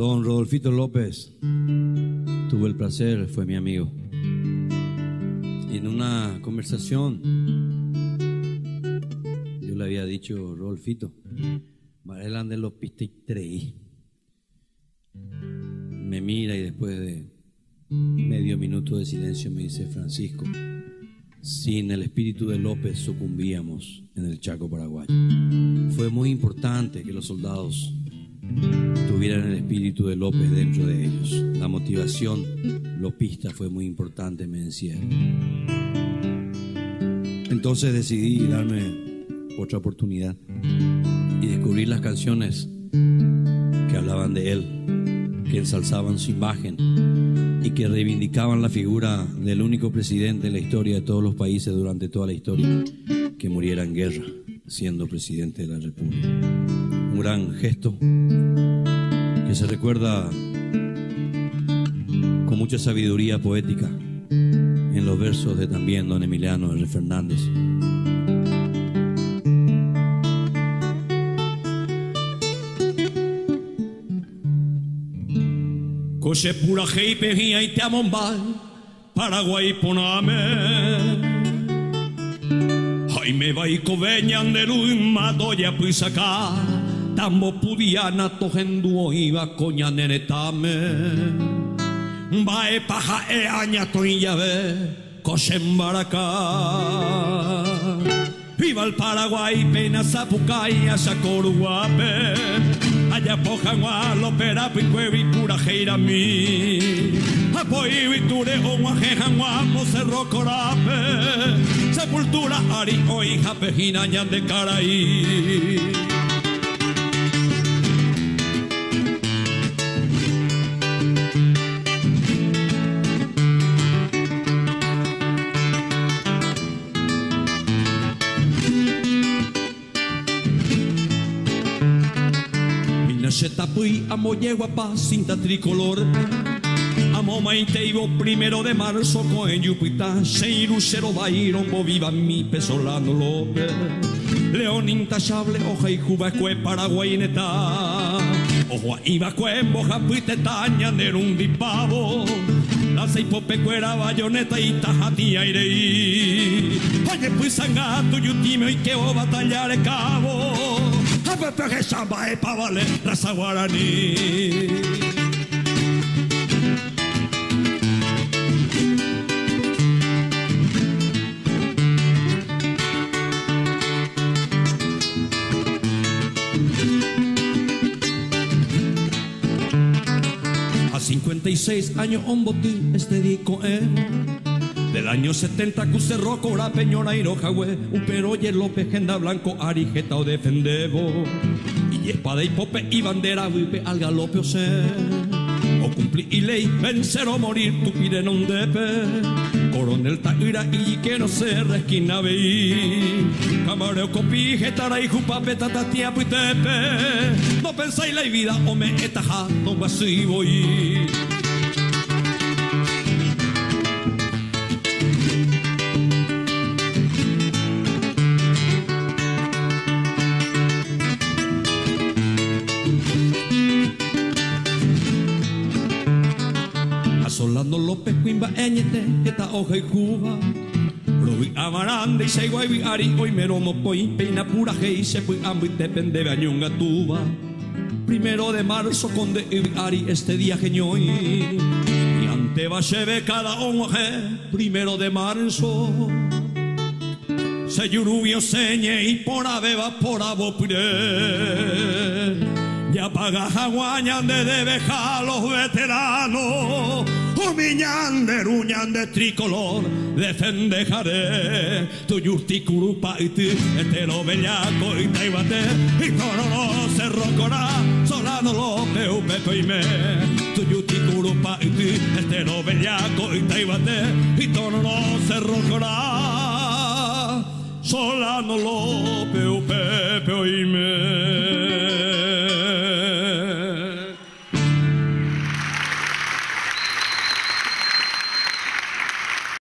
Don Rodolfito López, tuve el placer, fue mi amigo. En una conversación, yo le había dicho, Rodolfito, Mariela Andelopiste y creí. Me mira y después de medio minuto de silencio me dice, Francisco, sin el espíritu de López sucumbíamos en el Chaco paraguayo. Fue muy importante que los soldados tuvieran el espíritu de López dentro de ellos. La motivación lopista fue muy importante, me decía. Entonces decidí darme otra oportunidad y descubrir las canciones que hablaban de él, que ensalzaban su imagen y que reivindicaban la figura del único presidente en la historia de todos los países durante toda la historia que muriera en guerra siendo presidente de la República. Un gran gesto que se recuerda con mucha sabiduría poética en los versos de también don Emiliano R. Fernández. Coche pura y pejía y te amombal, Paraguay poname. Ay me va y coveñan de luz, madoya pues acá, tambo pudiana tojenduo iba coña nenetame. Va e paja e aña toña ve, coche embaracá. Viva el Paraguay, pena zapucaya, sacoruape. Allá pojan a lo pera picuevi pura jeira mi apoy viture o guajejan guamo cerro corape sepultura ari o hija pejina ñan de caraí. Tapuí, amo yeguapa, cinta tricolor. Amo maiteibo, primero de marzo, coen yupita, seiru, cero, bairombo, viva mi pesolano López. León intachable, hoja y cuba, cue, Paraguay, neta. Ojo, iba, cue, boja, puite, taña, nerundi, pavo. Lanza y popecuera, bayoneta y tajatía, ireí. Oye, pues, sangato, yutime, y que o batallar, cabo. Pepeje chamba e pavale, raza guaraní. A 56 años un botín este disco del año 70 que se rocora peñora y rojagüe un peroye López genda blanco arijeta o defendebo y espada y pope y bandera vipe al galope o se o cumplir y ley vencer o morir tu pire non depe coronel taira y que no se resquina veí camareo copi jetara y jupape tatatia puitepe no pensáis la vida o me etaja no guasí voy. López Cuimba eñete, eta hoja y cuba Robi amaranda y seigua y ari hoy me romo poi peina pura gei se fui ambo y te pende bañunga tuba primero de marzo con de ari este día geñoy y ante va se ve cada hoje primero de marzo se yurubio señe y por abeba por abopire ya paga jaguañan de debeja los veteranos. Miñan de ruñan de tricolor, defendejaré tu yurti curupa y ti, entero bellaco y taibate, y tororo cerro corá, solano López, upepe y me, tu yurti curupa y ti, entero bellaco y taibate, y tororo cerro corá, solano López.